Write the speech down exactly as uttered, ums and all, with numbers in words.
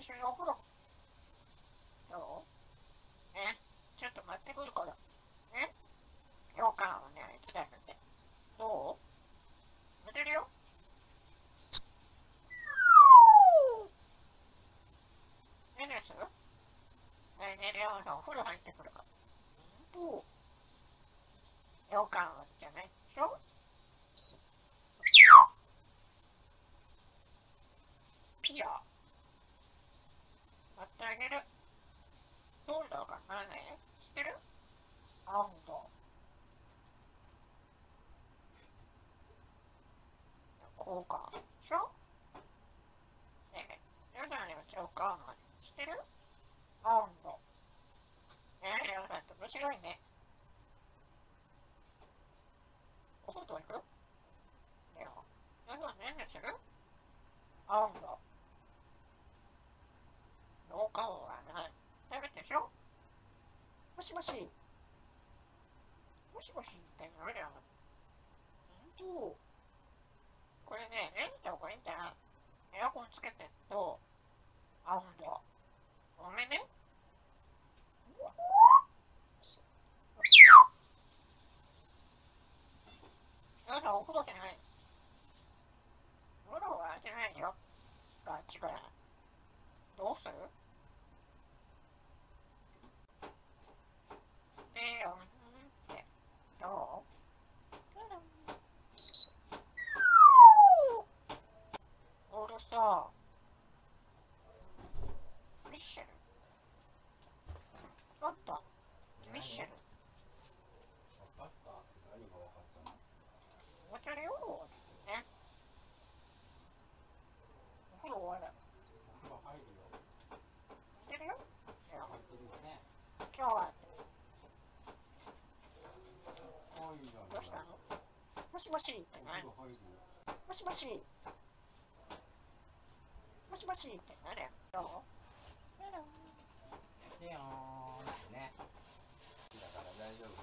最初にお風呂。どう？ね、ちょっと待ってくるから。ね、ようかんをね、使うんだって。どう？寝てるよ。寝るす？ね、寝るよ。お風呂入ってくるから。どう？ようかんじゃないでしょ？ピア。あげる。どうだかなね。知ってる？あんぼ。こうか。しょ？ねえ、りょうさんにもちょうかんまで。知ってる？あんぼ。ねえ、りょうさんって面白いね。お外行く？りょう。りょうさん何する？あんぼ。お顔はない。食べてしょ？もしもし。もしもしって何だろう？ほんと？これね、レンジの方がいいんじゃない？エアコンつけてると、あ、ほんと。ごめんね。なんかお風呂じゃない。お風呂は開いてないよ。ガチから。どうする？もしもしって何？もしもし。もしもしって何？どう？ね。だから大丈夫。